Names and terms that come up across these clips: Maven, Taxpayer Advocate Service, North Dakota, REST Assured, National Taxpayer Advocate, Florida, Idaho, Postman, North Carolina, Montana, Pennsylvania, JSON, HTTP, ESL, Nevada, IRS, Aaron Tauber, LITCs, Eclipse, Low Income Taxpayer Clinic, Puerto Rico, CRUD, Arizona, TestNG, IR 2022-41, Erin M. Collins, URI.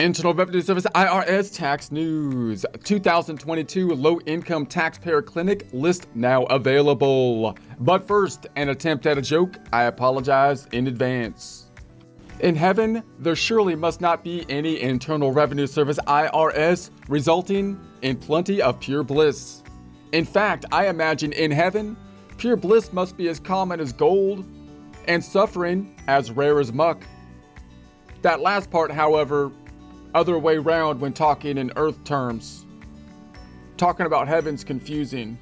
Internal Revenue Service IRS tax news. 2022 low-income taxpayer clinic list now available. But first, an attempt at a joke. I apologize in advance. In heaven, there surely must not be any Internal Revenue Service IRS, resulting in plenty of pure bliss. In fact, I imagine in heaven, pure bliss must be as common as gold and suffering as rare as muck. That last part, however, other way round when talking in earth terms. Talking about heaven's confusing.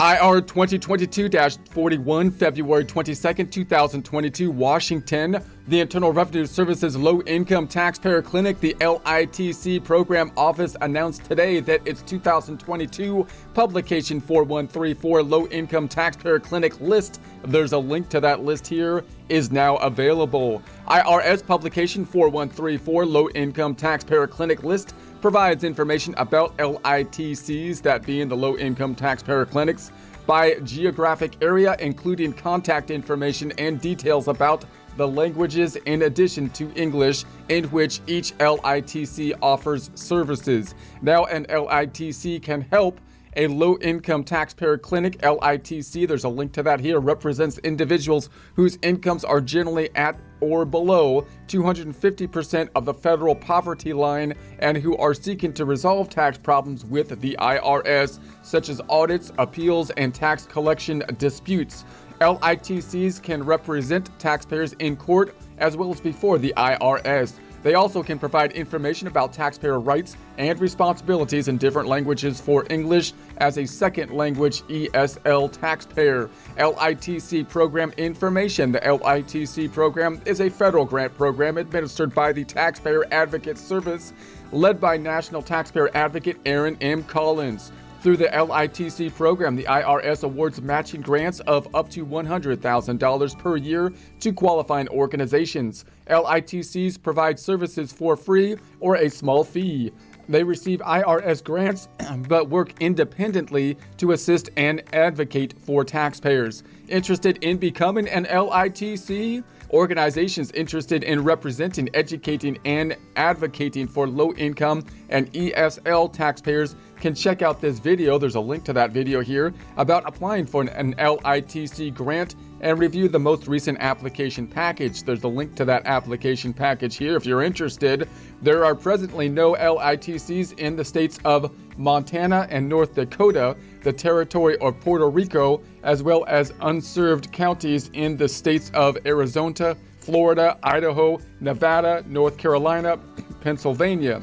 IR 2022-41, February 22, 2022, Washington. The Internal Revenue Service's Low-Income Taxpayer Clinic, the LITC Program Office, announced today that its 2022 publication 4134 Low-Income Taxpayer Clinic list, there's a link to that list here, is now available. IRS publication 4134 Low-Income Taxpayer Clinic list provides information about LITCs, that being the low-income taxpayer clinics, by geographic area, including contact information and details about the languages in addition to English in which each LITC offers services. Now an LITC can help a low-income taxpayer clinic. LITC, there's a link to that here, represents individuals whose incomes are generally at or below 250% of the federal poverty line and who are seeking to resolve tax problems with the IRS, such as audits, appeals, and tax collection disputes. LITCs can represent taxpayers in court as well as before the IRS. They also can provide information about taxpayer rights and responsibilities in different languages for English as a second language ESL taxpayer. LITC program information. The LITC program is a federal grant program administered by the Taxpayer Advocate Service, led by National Taxpayer Advocate Erin M. Collins. Through the LITC program, the IRS awards matching grants of up to $100,000 per year to qualifying organizations. LITCs provide services for free or a small fee. They receive IRS grants but work independently to assist and advocate for taxpayers. Interested in becoming an LITC? Organizations interested in representing, educating, and advocating for low-income and ESL taxpayers can check out this video. There's a link to that video here about applying for an LITC grant, and review the most recent application package. There's a link to that application package here if you're interested. There are presently no LITCs in the states of Montana and North Dakota, the territory of Puerto Rico, as well as unserved counties in the states of Arizona, Florida, Idaho, Nevada, North Carolina, Pennsylvania.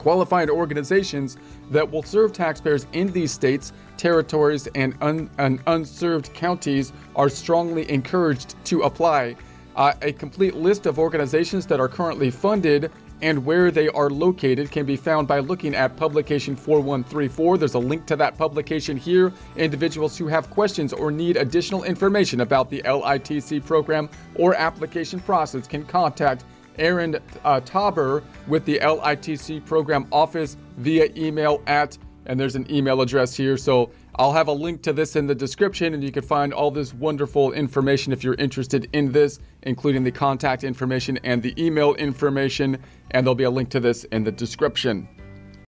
Qualified organizations that will serve taxpayers in these states, territories, and unserved counties are strongly encouraged to apply. A complete list of organizations that are currently funded and where they are located can be found by looking at publication 4134. There's a link to that publication here. Individuals who have questions or need additional information about the LITC program or application process can contact Aaron Tauber with the LITC program office via email at, and there's an email address here, so I'll have a link to this in the description, and you can find all this wonderful information if you're interested in this, including the contact information and the email information, and there'll be a link to this in the description.